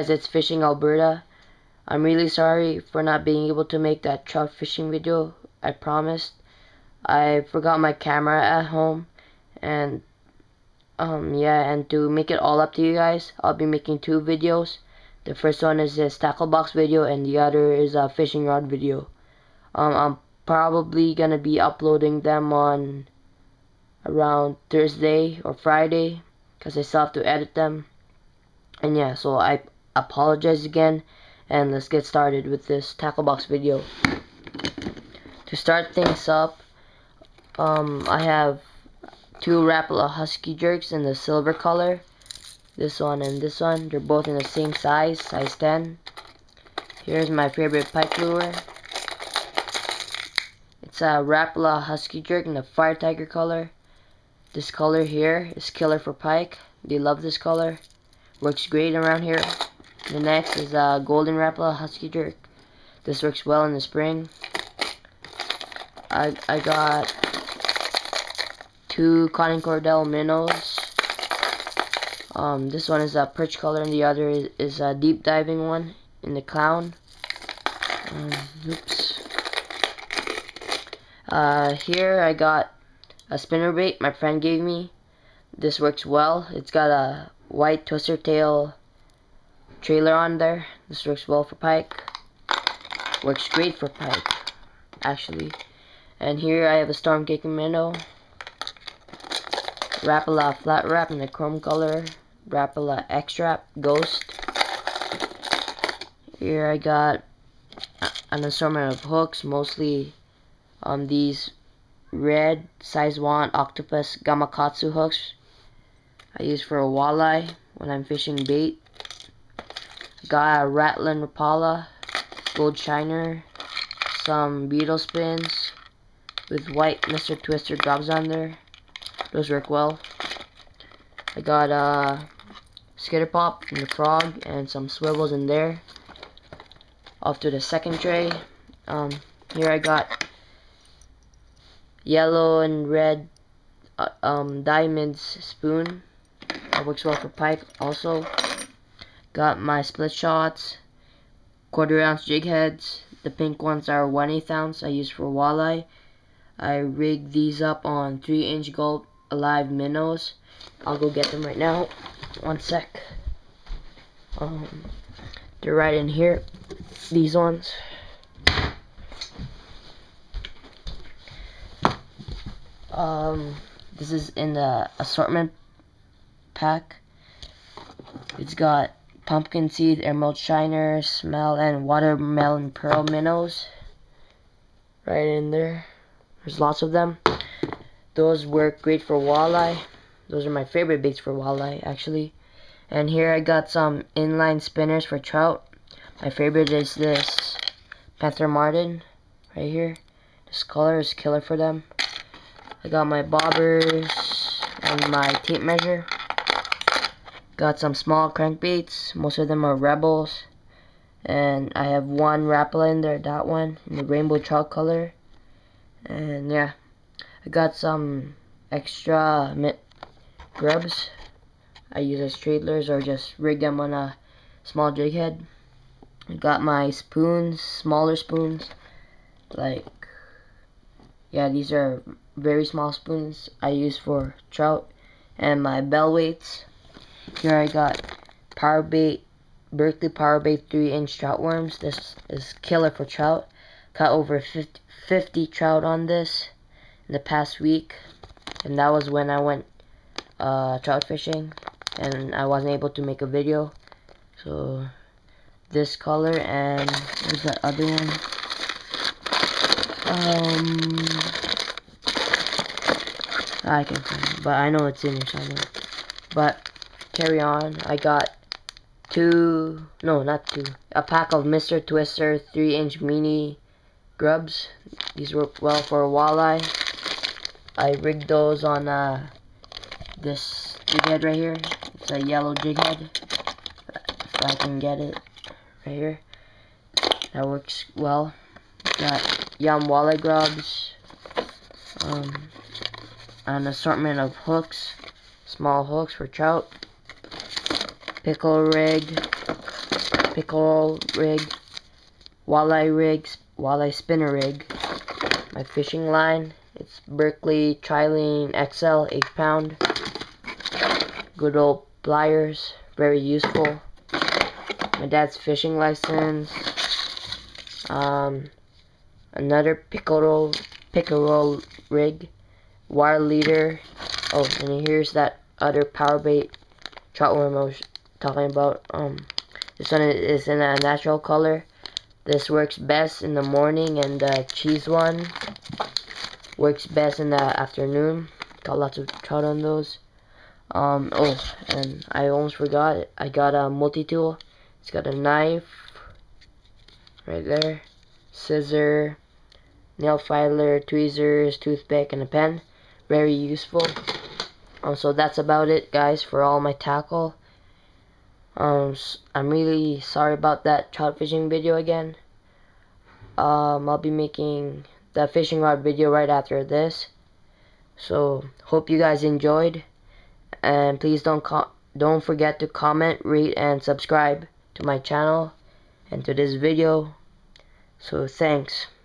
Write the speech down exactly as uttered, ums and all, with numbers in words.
guys, it's Fishing Alberta. I'm really sorry for not being able to make that trout fishing video I promised. I forgot my camera at home, and um yeah, and to make it all up to you guys, I'll be making two videos. The first one is this tackle box video, and the other is a fishing rod video. Um, I'm probably gonna be uploading them on around Thursday or Friday, because I still have to edit them. And yeah, so I apologize again, and let's get started with this tackle box video. To start things up, um, I have two Rapala Husky Jerks in the silver color. This one and this one, they're both in the same size, size ten. Here's my favorite pike lure. It's a Rapala Husky Jerk in the Fire Tiger color. This color here is killer for pike. They love this color. Works great around here. The next is a Golden Rapala Husky Jerk. This works well in the spring. I, I got two Cotton Cordell Minnows. Um, this one is a perch color and the other is, is a deep diving one in the clown. Um, oops. Uh, here I got a spinnerbait my friend gave me. This works well. It's got a white twister tail trailer on there. This works well for pike. Works great for pike, actually. And here I have a Storm Cake Minnow. Rapala flat wrap in the chrome color. Rapala X wrap, ghost. Here I got an assortment of hooks, mostly on um, these red size one octopus Gamakatsu hooks I use for a walleye when I'm fishing bait. Got a Rattlin' Rapala gold shiner, some Beetle Spins with white Mister Twister gobs on there. Those work well. I got a Skitter Pop and the frog and some swivels in there. Off to the second tray. Um, here I got yellow and red uh, um, diamonds spoon. That works well for pike also. Got my split shots, quarter ounce jig heads. The pink ones are one eighth ounce I use for walleye. I rigged these up on three inch Gulp Alive minnows. I'll go get them right now. One sec. Um, they're right in here, these ones. Um, this is in the assortment pack. It's got pumpkin seed, emerald shiner, smell, and watermelon pearl minnows. Right in there. There's lots of them. Those work great for walleye. Those are my favorite baits for walleye, actually. And here I got some inline spinners for trout. My favorite is this Panther Martin right here. This color is killer for them. I got my bobbers and my tape measure. Got some small crankbaits. Most of them are rebels. And I have one Rapala in there, that one, in the rainbow trout color. And yeah, I got some extra mitt grubs. I use as trailers or just rig them on a small jig head. I got my spoons, smaller spoons. Like, yeah, these are very small spoons I use for trout, and my bell weights. Here I got Powerbait, Berkley Powerbait three inch trout worms. This is killer for trout. Caught over fifty, fifty trout on this in the past week, and that was when I went uh, trout fishing and I wasn't able to make a video. So this color, and what's that other one? Um. I can find it, but I know it's in here somewhere. But carry on. I got two, no, not two, a pack of Mister Twister three inch mini grubs. These work well for a walleye. I rigged those on uh, this jig head right here. It's a yellow jig head. If I can get it right here. That works well. Got YUM walleye grubs. Um. An assortment of hooks, small hooks for trout, pickle rig, pickerel rig, walleye rig, walleye spinner rig. My fishing line, it's Berkley Trilene X L eight pound. Good old pliers, very useful. My dad's fishing license. Um, another pickerel pickerel rig, wire leader. Oh, and here's that other Powerbait trout worm I was talking about. Um, this one is in a natural color. This works best in the morning, and the cheese one works best in the afternoon. Got lots of trout on those. Um, oh, and I almost forgot, I got a multi-tool. It's got a knife right there, scissor, nail filer, tweezers, toothpick, and a pen. Very useful. Um, so that's about it, guys, for all my tackle. Um, I'm really sorry about that trout fishing video again. Um, I'll be making the fishing rod video right after this. So hope you guys enjoyed, and please don't co don't forget to comment, rate, and subscribe to my channel and to this video. So thanks.